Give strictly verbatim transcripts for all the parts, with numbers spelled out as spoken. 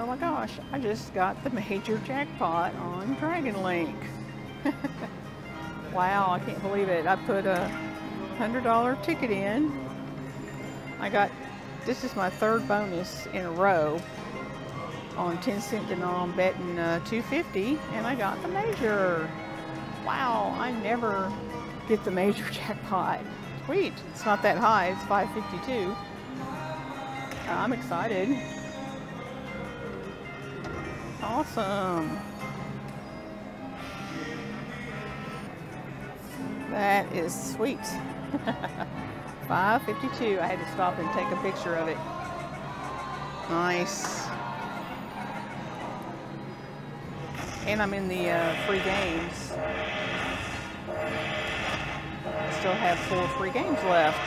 Oh my gosh, I just got the major jackpot on Dragon Link. Wow, I can't believe it. I put a one hundred dollar ticket in. I got, this is my third bonus in a row on ten cent denom betting uh, two fifty, and I got the major. Wow, I never get the major jackpot. Sweet, it's not that high, it's five fifty-two. I'm excited. Awesome. That is sweet. five fifty-two. I had to stop and take a picture of it. Nice. And I'm in the uh, free games. Still have four free games left.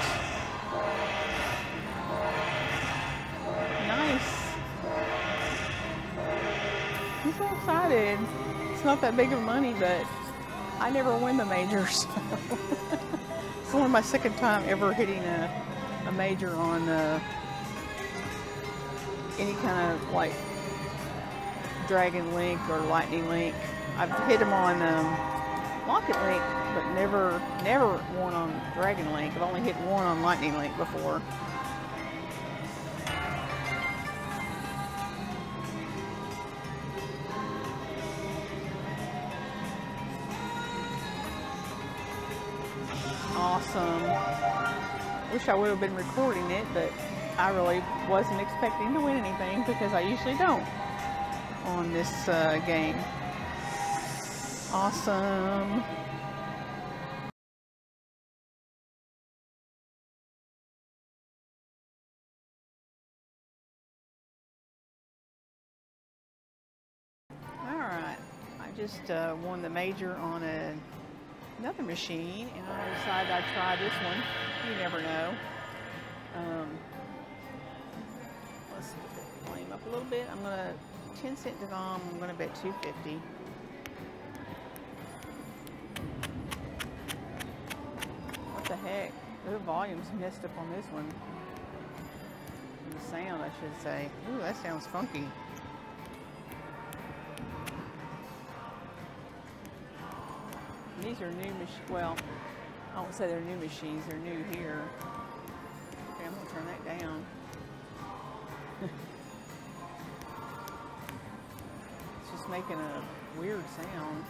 I'm so excited. It's not that big of money, but I never win the majors. So. It's only my second time ever hitting a, a major on uh, any kind of like Dragon Link or Lightning Link. I've hit them on um, Locket Link, but never, never won on Dragon Link. I've only hit one on Lightning Link before. Awesome. Wish I would have been recording it, but I really wasn't expecting to win anything because I usually don't on this uh, game. Awesome. Alright, I just uh, won the major on a another machine, and I decided I'd try this one. You never know. Um, let's put the flame up a little bit. I'm gonna ten cent denom. I'm gonna bet two fifty. What the heck? The volume's messed up on this one. The sound, I should say. Ooh, that sounds funky. These are new machines. Well, I won't say they're new machines. They're new here. Okay, I'm going to turn that down. It's just making a weird sound.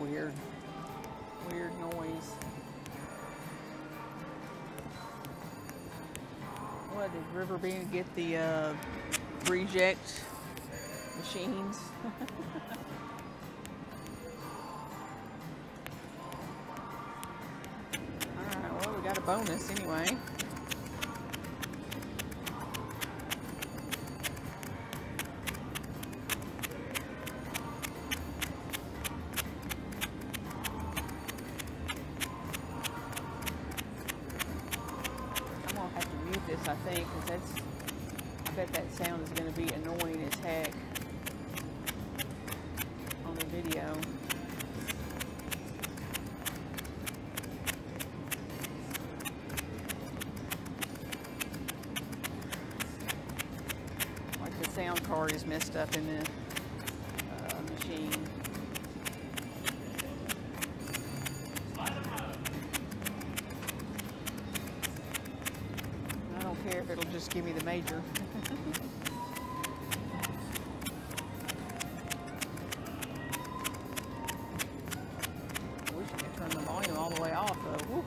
Weird, weird noise. What did River Bend get the uh, reject machines? Alright, well, we got a bonus anyway. I think, because that's, I bet that sound is going to be annoying as heck on the video. Like the sound card is messed up in the uh, machine. If it'll just give me the major. I wish I could turn the volume all the way off though. Woo.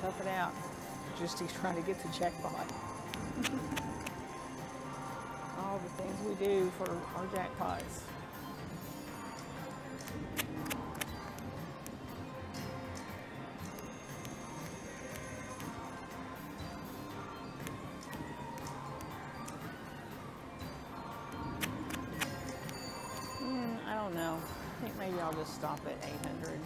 tough it out. Just he's trying to get the jackpot. All the things we do for our jackpots. Mm, I don't know. I think maybe I'll just stop at eight hundred.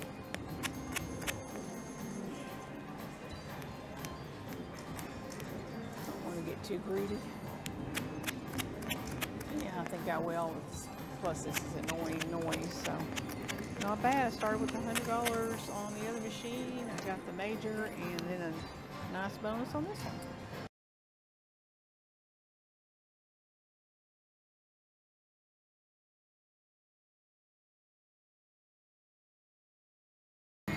Too greedy. Yeah, I think I will. It's, plus, this is annoying noise, so not bad. I started with one hundred dollars on the other machine. I got the major and then a nice bonus on this one. All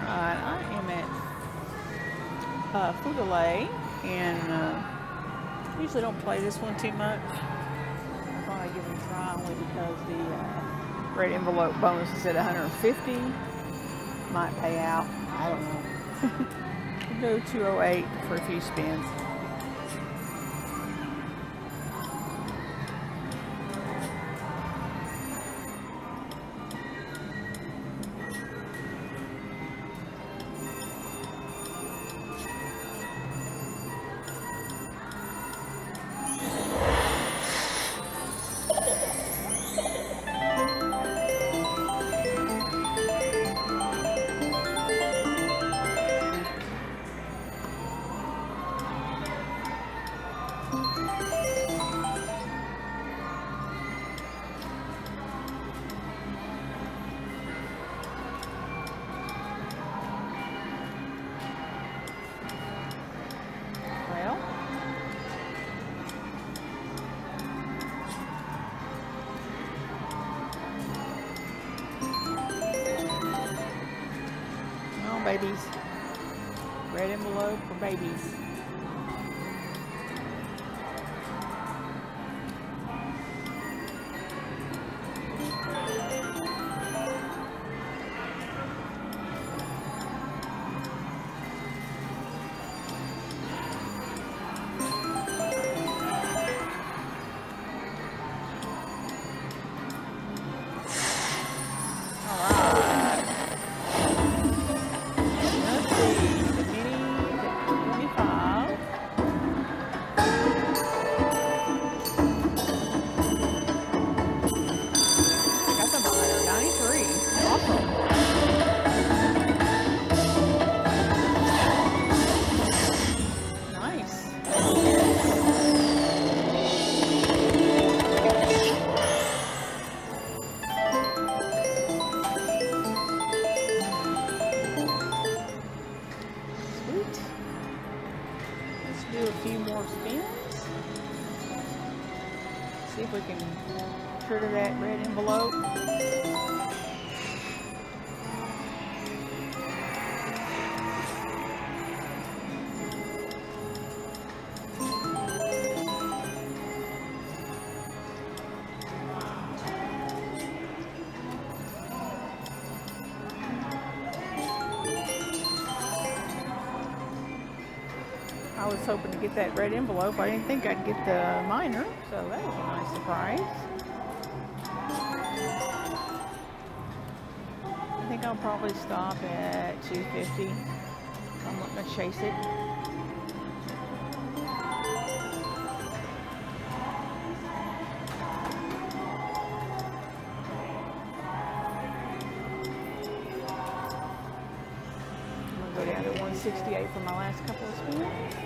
right, I am at uh, Fu Dao Le. And uh, usually don't play this one too much. I thought I'd give it a try only because the uh, red envelope bonus is at one hundred fifty. Might pay out. I don't know. We'll go two oh eight for a few spins. Babies. Red envelope for babies. See if we can trigger that red envelope. I was hoping to get that red envelope. I didn't think I'd get the minor, so that was a nice surprise. I think I'll probably stop at two fifty. I'm not gonna chase it. I'm gonna go down to one sixty-eight for my last couple of spins.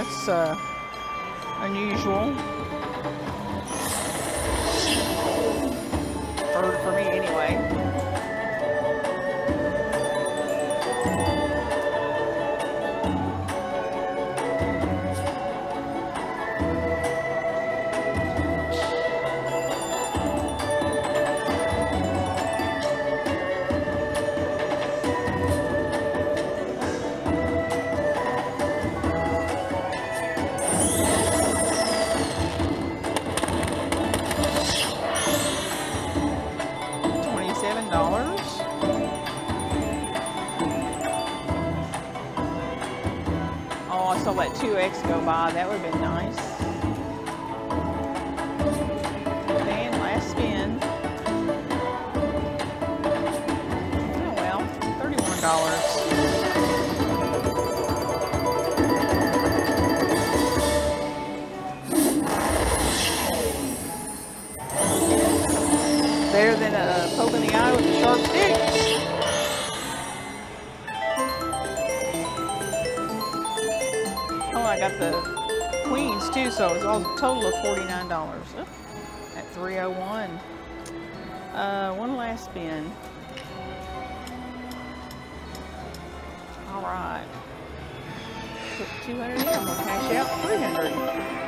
That's uh, unusual. Or for me, anyway. to let two X go by. That would have been nice. And last spin. Oh well, thirty-one dollars. Better than a poke in the eye with a sharp stick. Oh, I got the queens too, so it's all a total of forty-nine dollars at three oh one. Uh, one last spin. All right, put two hundred in. I'm gonna cash out three hundred.